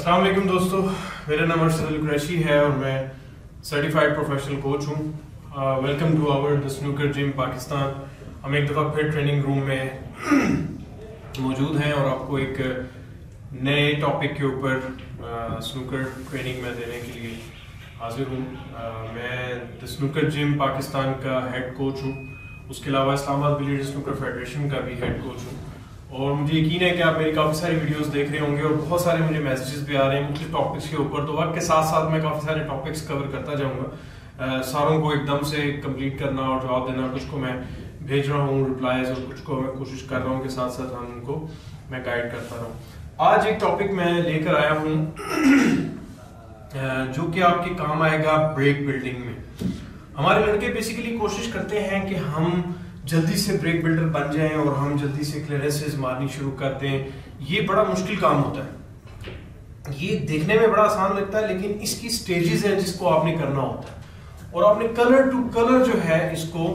अस्सलाम वालेकुम दोस्तों, मेरा नाम अर्शद कुरैशी है और मैं सर्टिफाइड प्रोफेशनल कोच हूँ। Welcome to our the snooker gym Pakistan. हम एक दफ़ा फिर ट्रेनिंग रूम में मौजूद हैं और आपको एक नए टॉपिक के ऊपर स्नूकर ट्रेनिंग में देने के लिए हाजिर हूँ। मैं द स्नूकर जिम पाकिस्तान का हेड कोच हूँ, उसके अलावा इस्लामाबाद बिलियर्ड्स स्नूकर फेडरेशन का भी हेड कोच हूँ। और मुझे यकीन है कि आप मेरी काफ़ी सारी वीडियोस देख रहे होंगे और बहुत सारे मुझे मैसेजेस भी आ रहे हैं मुख्य टॉपिक्स के ऊपर, तो वक्त के साथ साथ मैं काफ़ी सारे टॉपिक्स कवर करता जाऊंगा। सारों को एकदम से कंप्लीट करना और जवाब देना, कुछ को मैं भेज रहा हूँ रिप्लाईज और कुछ को मैं कोशिश कर रहा हूँ कि साथ साथ हम उनको मैं गाइड करता रहूँ। आज एक टॉपिक मैं लेकर आया हूँ जो कि आपके काम आएगा ब्रेक बिल्डिंग में। हमारे लड़के बेसिकली कोशिश करते हैं कि हम जल्दी से ब्रेक बिल्डर बन जाएं और हम जल्दी से क्लियरेंसेस मारनी शुरू कर दें। ये बड़ा मुश्किल काम होता है, ये देखने में बड़ा आसान लगता है, लेकिन इसकी स्टेजेस हैं जिसको आपने करना होता है और आपने कलर टू कलर जो है इसको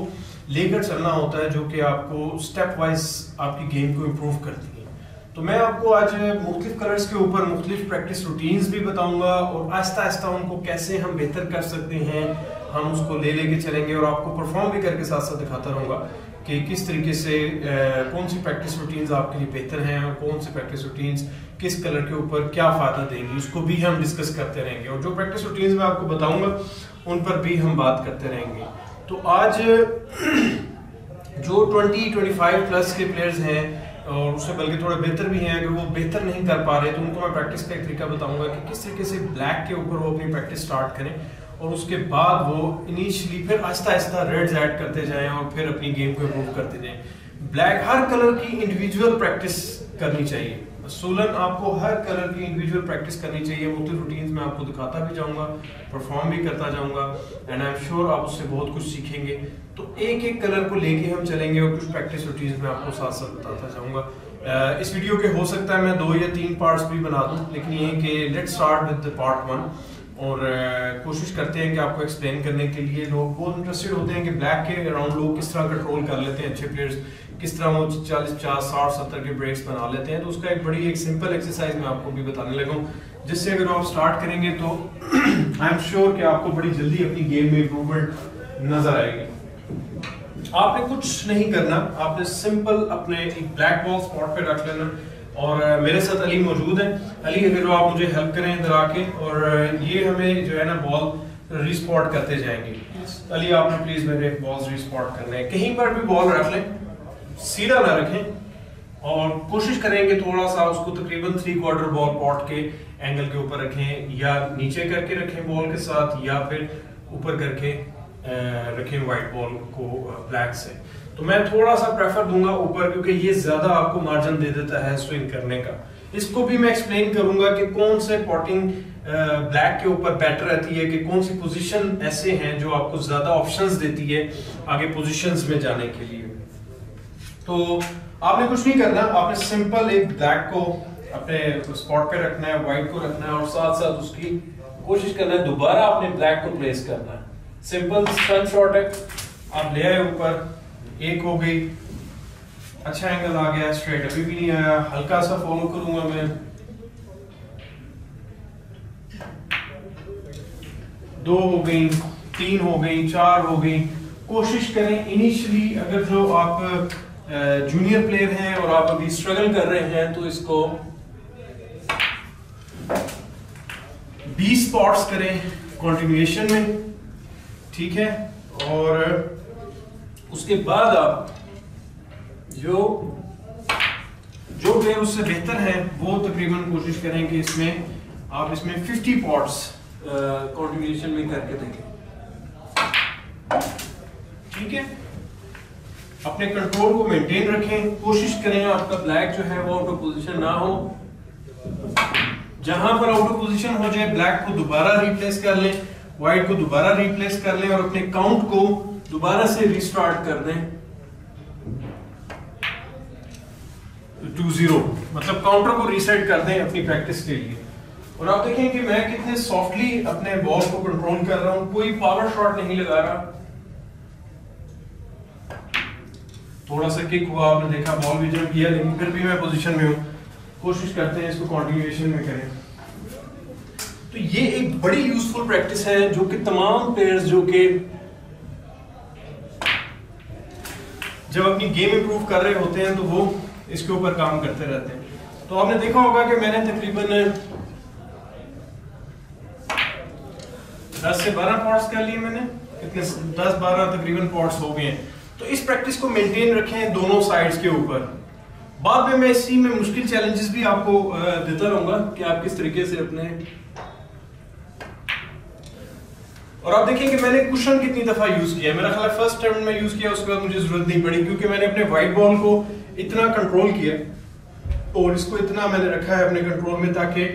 लेकर चलना होता है, जो कि आपको स्टेप वाइज आपकी गेम को इम्प्रूव करती है। तो मैं आपको आज मुख्तलिफ कलर्स के ऊपर मुख्तलिफ प्रैक्टिस रूटीन्स भी बताऊंगा और आहिस्ता आहिस्ता उनको कैसे हम बेहतर कर सकते हैं, हम उसको ले लेके चलेंगे और आपको परफॉर्म भी करके साथ साथ दिखाता रहूँगा कि किस तरीके से कौन सी प्रैक्टिस रूटीन्स आपके लिए बेहतर हैं और कौन सी प्रैक्टिस रूटीन्स किस कलर के ऊपर क्या फ़ायदा देंगी, उसको भी हम डिस्कस करते रहेंगे। और जो प्रैक्टिस रूटीन्स मैं आपको बताऊँगा उन पर भी हम बात करते रहेंगे। तो आज जो 20-25 प्लस के प्लेयर्स हैं और उससे बल्कि थोड़ा बेहतर भी हैं, अगर वो बेहतर नहीं कर पा रहे तो उनको मैं प्रैक्टिस का एक तरीका बताऊंगा कि किस तरीके से ब्लैक के ऊपर वो अपनी प्रैक्टिस स्टार्ट करें और उसके बाद वो इनिशियली फिर आहिस्ता आहिस्ता रेड्स ऐड करते जाएं और फिर अपनी गेम को इम्प्रूव करते जाएं। ब्लैक हर कलर की इंडिविजुअल प्रैक्टिस करनी चाहिए, सोलन आपको हर कलर की इंडिविजुअल प्रैक्टिस करनी चाहिए। मुख्तलिफ रूटीन्स में आपको दिखाता भी जाऊंगा, परफॉर्म भी करता जाऊंगा एंड आई एम श्योर आप उससे बहुत कुछ सीखेंगे। तो एक एक कलर को लेके हम चलेंगे और कुछ प्रैक्टिस रूटीन्स में आपको साथ साथ बताता जाऊंगा। इस वीडियो के हो सकता है मैं 2 या 3 पार्ट्स भी बना दूँ, लेकिन ये कि let's start with the part 1 और कोशिश करते हैं कि आपको एक्सप्लेन करने के लिए। लोग बहुत इंटरेस्टेड होते हैं कि ब्लैक के अराउंड लोग किस तरह कंट्रोल कर लेते हैं, अच्छे प्लेयर्स किस तरह वो 40, 50, 60, 70 के ब्रेक्स बना लेते हैं। तो उसका एक बड़ी एक सिंपल एक्सरसाइज मैं आपको भी बताने लगा हूँ, जिससे अगर आप स्टार्ट करेंगे तो आई एम श्योर कि आपको बड़ी जल्दी अपनी गेम में इम्प्रूवमेंट नजर आएगी। आपने कुछ नहीं करना, आपने सिंपल अपने ब्लैक बॉल स्पॉट पर रख लेना और मेरे साथ अली मौजूद है। अली अगर आप मुझे हेल्प करें इधर आके, और ये हमें जो है ना बॉल रिस्पॉट करते जाएंगे। अली आपने प्लीज़ मेरे बॉल्स रिस्पॉट करने हैं, कहीं पर भी बॉल रख लें, सीधा ना रखें और कोशिश करें कि थोड़ा सा उसको तकरीबन 3/4 बॉल पॉट के एंगल के ऊपर रखें या नीचे करके रखें बॉल के साथ या फिर ऊपर करके रखें वाइट बॉल को ब्लैक से। तो मैं थोड़ा सा प्रेफर दूंगा ऊपर, क्योंकि ये ज्यादा आपको मार्जिन दे देता है स्विंग करने का। इसको भी मैं एक्सप्लेन करूंगा कि कौन से पॉटिंग ब्लैक के ऊपर बेटर रहती है, कि कौन सी पोजीशन ऐसे हैं जो आपको ज्यादा ऑप्शंस देती है आगे पोजीशंस में जाने के लिए। तो आपने कुछ नहीं करना, आपने सिंपल एक ब्लैक को अपने स्पॉट पे रखना है, व्हाइट को रखना है और साथ साथ उसकी कोशिश करना है दोबारा आपने ब्लैक को प्लेस करना है। सिंपल स्टन शॉट है, आप ले आए ऊपर, एक हो गई, अच्छा एंगल आ गया, स्ट्रेट अभी भी नहीं आया, हल्का सा फॉलो करूंगा मैं, दो हो गई, 3 हो गई, 4 हो गई। कोशिश करें इनिशियली, अगर जो आप जूनियर प्लेयर हैं और आप अभी स्ट्रगल कर रहे हैं तो इसको 20 स्पॉट्स करें कंटिन्यूएशन में, ठीक है। और उसके बाद आप जो प्लेयर उससे बेहतर हैं वो तकरीबन कोशिश करें कि इसमें आप इसमें 50 पॉट्स कॉन्ट्रीब्यूशन में करके देंगे, ठीक है। अपने कंट्रोल को मेंटेन रखें, कोशिश करें आपका ब्लैक जो है वो आउट ऑफ पोजीशन ना हो। जहां पर आउट ऑफ पोजीशन हो जाए ब्लैक को दोबारा रिप्लेस कर लें, व्हाइट को दोबारा रिप्लेस कर लें और अपने काउंट को दोबारा से रिस्टार्ट कर दें 2-0, मतलब काउंटर को रीसेट कर दें अपनी प्रैक्टिस के लिए। और आप देखें कि मैं कितने सॉफ्टली अपने बॉल को कंट्रोल कर रहा हूं, कोई पावर शॉट नहीं लगा रहा। थोड़ा सा किक हुआ, आपने देखा बॉल भी जंप किया, लेकिन फिर भी मैं पोजीशन में हूं। कोशिश करते हैं इसको कंटिन्यूएशन में करें। तो ये एक बड़ी यूजफुल प्रैक्टिस है जो कि तमाम प्लेयर्स जो कि जब अपनी गेम इंप्रूव कर रहे होते हैं तो वो इसके ऊपर काम करते रहते हैं। तो आपने देखा होगा कि मैंने तकरीबन 10 से 12 पॉट्स कर लिए, मैंने कितने 10-12 तकरीबन पॉट्स हो गए हैं। तो इस प्रैक्टिस को मेंटेन रखें दोनों साइड्स के ऊपर। बाद में मैं इसी में मुश्किल चैलेंजेस भी आपको देता रहूंगा कि आप किस तरीके से अपने, और आप देखें कि मैंने कुशन कितनी दफा यूज किया है। मेरा ख्याल है फर्स्ट टर्न में यूज किया, उसके बाद मुझे जरूरत नहीं पड़ी क्योंकि मैंने अपने वाइट बॉल को इतना कंट्रोल किया और इसको इतना मैंने रखा है अपने कंट्रोल में ताकि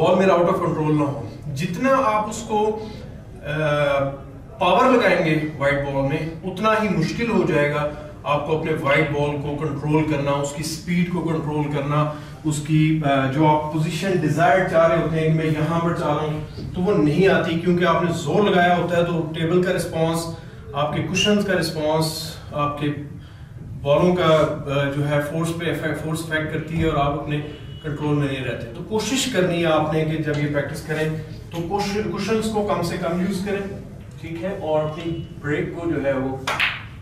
बॉल मेरा आउट ऑफ कंट्रोल ना हो। जितना आप उसको पावर लगाएंगे वाइट बॉल में उतना ही मुश्किल हो जाएगा आपको अपने वाइट बॉल को कंट्रोल करना, उसकी स्पीड को कंट्रोल करना, उसकी जो आप पोजीशन डिजायर चाह रहे होते हैं मैं यहाँ पर चाह रहा हूँ तो वो नहीं आती क्योंकि आपने जोर लगाया होता है। तो टेबल का रिस्पॉन्स, आपके कुशंस का रिस्पॉन्स, आपके बॉलों का जो है फोर्स पे फोर्स इफेक्ट करती है और आप अपने कंट्रोल में नहीं रहते। तो कोशिश करनी है आपने कि जब ये प्रैक्टिस करें तो कुशंस को कम से कम यूज करें, ठीक है, और अपनी ब्रेक को जो है वो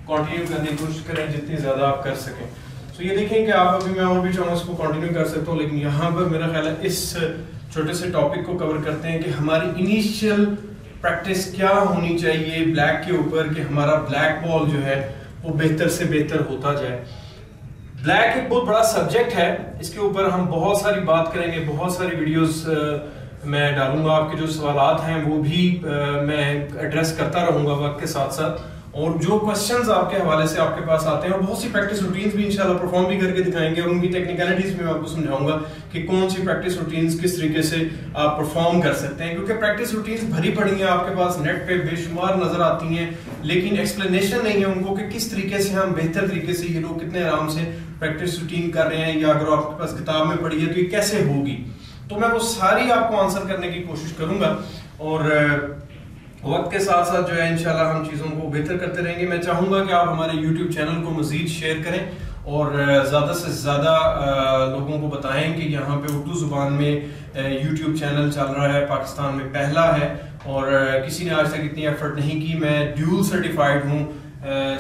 कंटिन्यू करने की कोशिश करें जितनी ज्यादा आप कर सकें। तो ये देखें कि आप अभी मैं और भी चाहूँ इसको कंटिन्यू कर सकता हूँ, लेकिन यहाँ पर मेरा ख्याल है इस छोटे से टॉपिक को कवर करते हैं कि हमारी इनिशियल प्रैक्टिस क्या होनी चाहिए ब्लैक के ऊपर कि हमारा ब्लैक बॉल जो है वो बेहतर से बेहतर होता जाए। ब्लैक एक बहुत बड़ा सब्जेक्ट है, इसके ऊपर हम बहुत सारी बात करेंगे, बहुत सारी वीडियोस मैं डालूंगा। आपके जो सवालात हैं वो भी मैं एड्रेस करता रहूंगा वक्त के साथ साथ, और जो क्वेश्चंस आपके हवाले से आपके पास आते हैं और बहुत सी प्रैक्टिस रूटीन्स भी इंशाल्लाह परफॉर्म भी करके दिखाएंगे और उनकी टेक्निकलिटीज भी मैं आपको समझाऊंगा कि कौन सी प्रैक्टिस रूटीन्स किस तरीके से आप परफॉर्म कर सकते हैं, क्योंकि प्रैक्टिस रूटीन्स भरी पड़ी हैं आपके पास नेट पे बेशुमार नजर आती हैं, लेकिन एक्सप्लेनेशन नहीं है उनको कि किस तरीके से हम बेहतर तरीके से ये लोग कितने आराम से प्रैक्टिस रूटीन कर रहे हैं, या अगर आपके पास किताब में पढ़ी है तो ये कैसे होगी। तो मैं वो सारी आपको आंसर करने की कोशिश करूंगा और वक्त के साथ साथ जो है इंशाल्लाह हम चीज़ों को बेहतर करते रहेंगे। मैं चाहूंगा कि आप हमारे YouTube चैनल को मजीद शेयर करें और ज़्यादा से ज़्यादा लोगों को बताएं कि यहाँ पे उर्दू ज़ुबान में YouTube चैनल चल रहा है, पाकिस्तान में पहला है और किसी ने आज तक इतनी एफर्ट नहीं की। मैं ड्यूल सर्टिफाइड हूँ,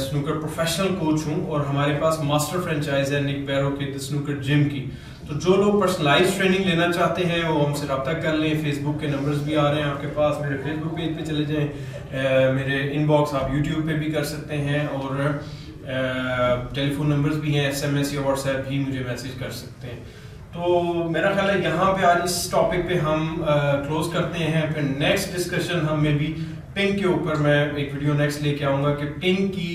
स्नूकर प्रोफेशनल कोच हूँ और हमारे पास मास्टर फ्रेंचाइज है निक पैरो के द स्नूकर जिम की। तो जो लोग पर्सनलाइज ट्रेनिंग लेना चाहते हैं वो हमसे रब्ता कर लें। फेसबुक के नंबर्स भी आ रहे हैं आपके पास, मेरे फेसबुक पेज पे चले जाएं, मेरे इनबॉक्स आप यूट्यूब पे भी कर सकते हैं और टेलीफोन नंबर्स भी हैं, SMS या व्हाट्सएप भी मुझे मैसेज कर सकते हैं। तो मेरा ख्याल है यहाँ पे आज इस टॉपिक पे हम क्लोज करते हैं, फिर नेक्स्ट डिस्कशन हम में भी पिंग के ऊपर मैं एक वीडियो नेक्स्ट लेके आऊंगा कि पिंग की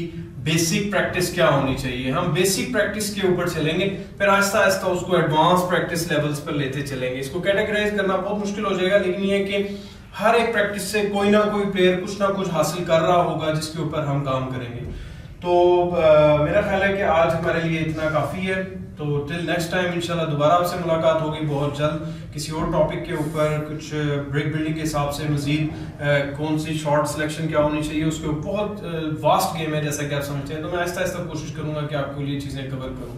बेसिक प्रैक्टिस क्या होनी चाहिए। हम बेसिक प्रैक्टिस के ऊपर चलेंगे, फिर आहिस्ता आहिस्ता उसको एडवांस प्रैक्टिस लेवल्स पर लेते चलेंगे। इसको कैटेगराइज करना बहुत मुश्किल हो जाएगा, लेकिन ये कि हर एक प्रैक्टिस से कोई ना कोई प्लेयर कुछ ना कुछ हासिल कर रहा होगा जिसके ऊपर हम काम करेंगे। तो मेरा ख्याल है कि आज हमारे लिए इतना काफ़ी है। तो टिल नेक्स्ट टाइम इंशाल्लाह दोबारा आपसे मुलाकात होगी बहुत जल्द किसी और टॉपिक के ऊपर, कुछ ब्रेक बिल्डिंग के हिसाब से मजीद कौन सी शॉट सिलेक्शन क्या होनी चाहिए उसके ऊपर। बहुत वास्ट गेम है जैसा कि आप समझते हैं, तो मैं आहिस्ता आहिस्ता कोशिश करूंगा कि आपके लिए चीज़ें कवर करूं।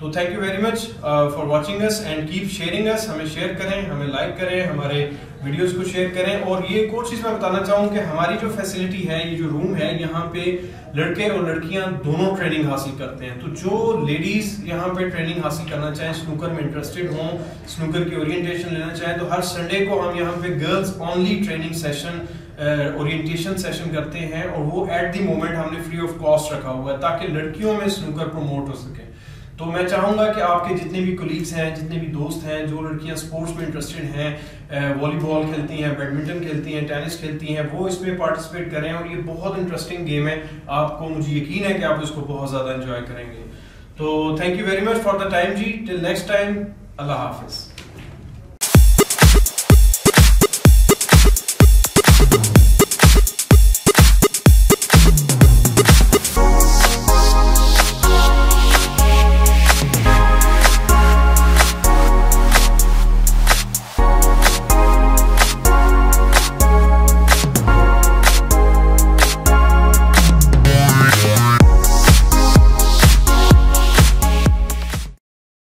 तो thank you very much for watching us and keep sharing us. हमें शेयर करें, हमें लाइक करें, हमारे वीडियोज़ को शेयर करें। और ये एक और चीज़ मैं बताना चाहूँ कि हमारी जो फैसिलिटी है, ये जो रूम है, यहाँ पे लड़के और लड़कियाँ दोनों ट्रेनिंग हासिल करते हैं। तो जो लेडीज़ यहाँ पे ट्रेनिंग हासिल करना चाहें, स्नूकर में इंटरेस्टेड हों, स्नूकर की ओरिएंटेशन लेना चाहें, तो हर संडे को हम यहाँ पे girls only training session orientation session करते हैं और वो एट दी मोमेंट हमने फ्री ऑफ कॉस्ट रखा हुआ है ताकि लड़कियों में स्नूकर प्रमोट हो सके। तो मैं चाहूँगा कि आपके जितने भी कोलीग्स हैं, जितने भी दोस्त हैं, जो लड़कियाँ स्पोर्ट्स में इंटरेस्टेड हैं, वॉलीबॉल खेलती हैं, बैडमिंटन खेलती हैं, टेनिस खेलती हैं, वो इसमें पार्टिसिपेट करें और ये बहुत इंटरेस्टिंग गेम है। आपको मुझे यकीन है कि आप इसको बहुत ज़्यादा इंजॉय करेंगे। तो thank you very much for the time जी। टिल नेक्स्ट टाइम, अल्लाह हाफिज़।